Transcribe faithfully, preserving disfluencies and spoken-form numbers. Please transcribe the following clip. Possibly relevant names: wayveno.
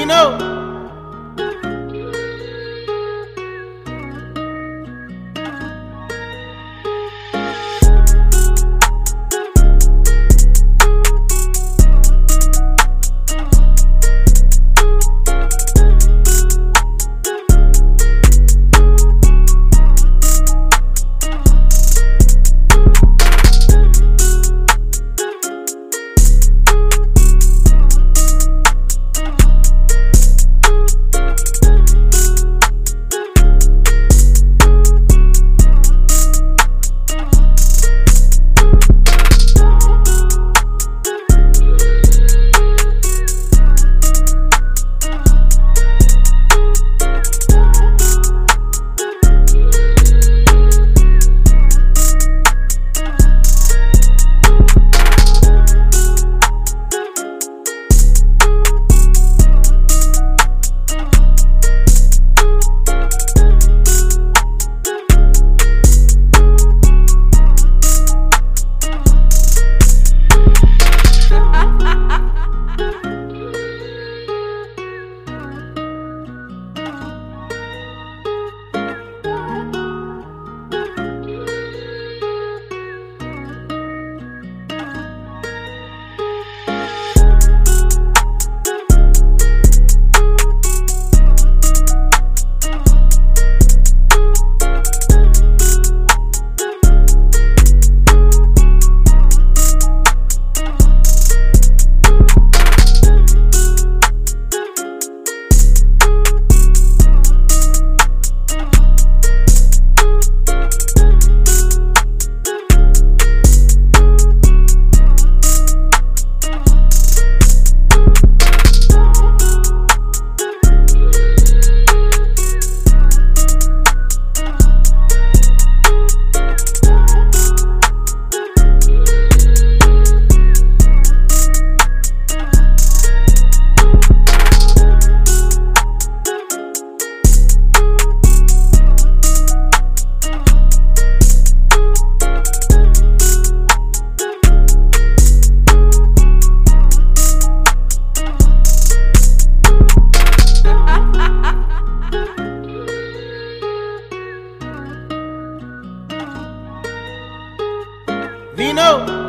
Wayveno. Wayveno.